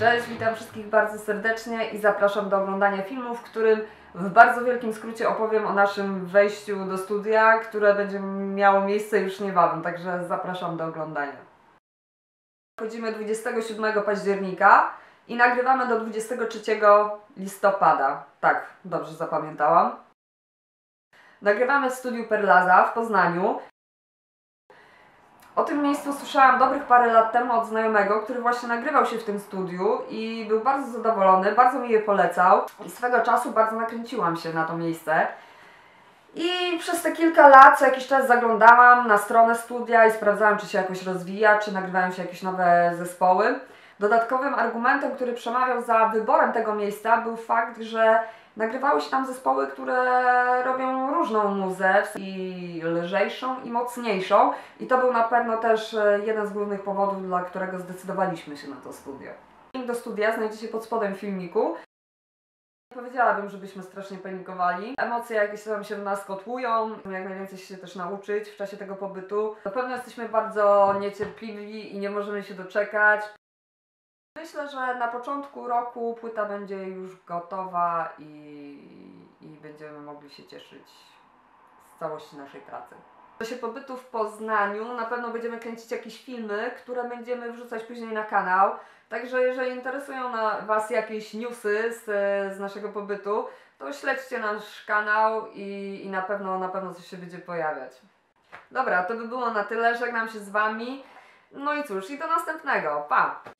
Cześć, witam wszystkich bardzo serdecznie i zapraszam do oglądania filmu, w którym w bardzo wielkim skrócie opowiem o naszym wejściu do studia, które będzie miało miejsce już niebawem, także zapraszam do oglądania. Wchodzimy 27 października i nagrywamy do 23 listopada. Tak, dobrze zapamiętałam. Nagrywamy w studiu Perlaza w Poznaniu. O tym miejscu słyszałam dobrych parę lat temu od znajomego, który właśnie nagrywał się w tym studiu i był bardzo zadowolony, bardzo mi je polecał i swego czasu bardzo nakręciłam się na to miejsce. I przez te kilka lat, co jakiś czas zaglądałam na stronę studia i sprawdzałam, czy się jakoś rozwija, czy nagrywają się jakieś nowe zespoły. Dodatkowym argumentem, który przemawiał za wyborem tego miejsca, był fakt, że nagrywały się tam zespoły, które robią różną muzę, i lżejszą, i mocniejszą. I to był na pewno też jeden z głównych powodów, dla którego zdecydowaliśmy się na to studio. Link do studia znajdziecie pod spodem filmiku. Nie powiedziałabym, żebyśmy strasznie panikowali. Emocje jakieś tam się w nas kotłują, jak najwięcej się też nauczyć w czasie tego pobytu. Na pewno jesteśmy bardzo niecierpliwi i nie możemy się doczekać. Myślę, że na początku roku płyta będzie już gotowa i będziemy mogli się cieszyć z całości naszej pracy. W czasie pobytu w Poznaniu na pewno będziemy kręcić jakieś filmy, które będziemy wrzucać później na kanał. Także jeżeli interesują Was jakieś newsy z naszego pobytu, to śledźcie nasz kanał i na pewno coś się będzie pojawiać. Dobra, to by było na tyle. Żegnam się z Wami. No i cóż, i do następnego. Pa!